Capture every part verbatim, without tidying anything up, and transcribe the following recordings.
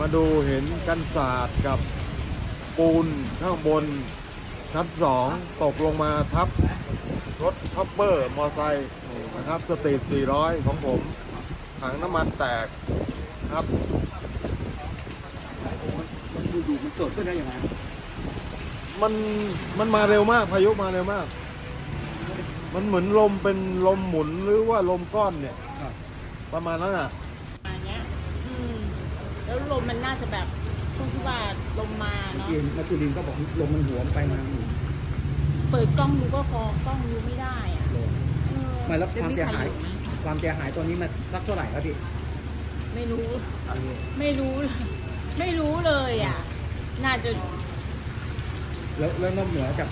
มาดูเห็นกันศาสตร์กับปูนข้างบนชั้นสองตกลงมาทับรถท็อปเปอร์มอไซค์นะครับสตรีทสี่ร้อยของผมถังน้ำมันแตกครับดูดูมันเกิดขึ้นได้ยังไงมันมันมาเร็วมากพายุมาเร็วมากมันเหมือนลมเป็นลมหมุนหรือว่าลมก้อนเนี่ยประมาณนั้นอ่ะมาเนี้ยแล้วลมมันน่าจะแบบตรงที่ว่าลมมาเนาะเย็นแล้วจุลินก็บอกลมมันหัวไปมาเปิดกล้องดูก็คอกล้องดูไม่ได้อ่ะมาแล้วความเสียหายความเสียหายตัวนี้มันสักเท่าไหร่ครับพี่ไม่รู้ไม่รู้ไม่รู้เลยอ่ะน่าจะแล้วแล้วนอกเหนือจาก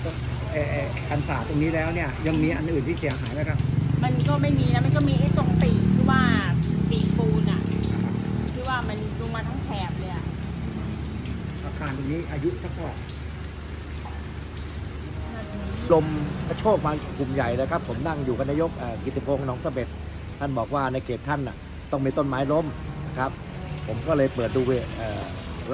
กันศาสตร์ตรงนี้แล้วเนี่ยยังมีอันอื่นที่เสียหายไหมครับมันก็ไม่มีนะมันก็มีไอ้ตรงปีกที่ว่าปีกปูนอ่ะที่ว่ามันลงมาทั้งแถบเลยอ่ะอาคารตรงนี้อายุเท่าไหร่ลมกระโชกมากลุ่มใหญ่นะครับผมนั่งอยู่กับนายกกิติพงษ์หนองสะเบ็ดท่านบอกว่าในเขตท่านอ่ะต้องมีต้นไม้ล้มนะครับผมก็เลยเปิดดู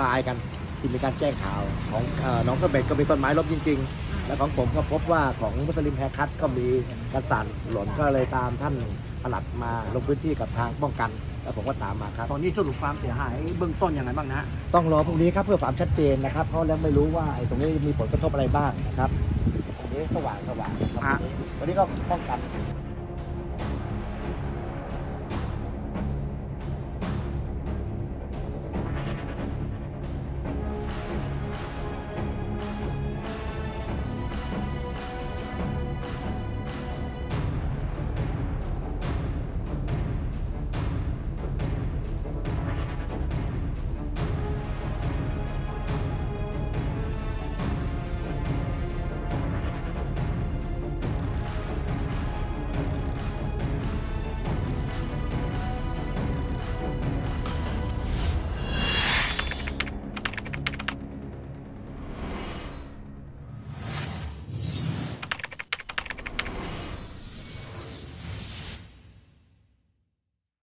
ลายกันที่มีการแจ้งข่าวของหนองสะเบ็ดก็มีต้นไม้ล้มจริงๆและของผมก็พบว่าของมุสลิมแฮคัตก็มีกระสันหล่นก็เลยตามท่านปลัดมาลงพื้นที่กับทางป้องกันแล้วผมก็ตามมาครับตอนนี้สรุปความเสียหายเบื้องต้นอย่างไรบ้างนะต้องรอพรุ่งนี้ครับเพื่อความชัดเจนนะครับเพราะแล้วไม่รู้ว่าตรงนี้มีผลกระทบอะไรบ้างนะครับตรงนี้สว่างสว่างตรงนี้ก็ป้องกัน